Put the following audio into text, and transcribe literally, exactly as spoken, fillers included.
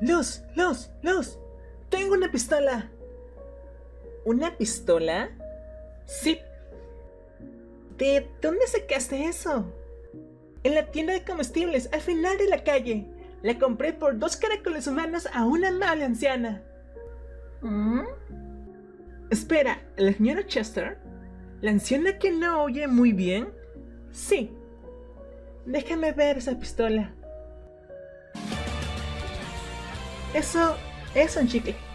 Luz, Luz, Luz, tengo una pistola. ¿Una pistola? Sí. ¿De dónde sacaste eso? En la tienda de comestibles, al final de la calle. La compré por dos caracoles humanos a una amable anciana. ¿Mm? Espera, ¿la señora Chester? ¿La anciana que no oye muy bien? Sí. Déjame ver esa pistola. Eso es un chicle.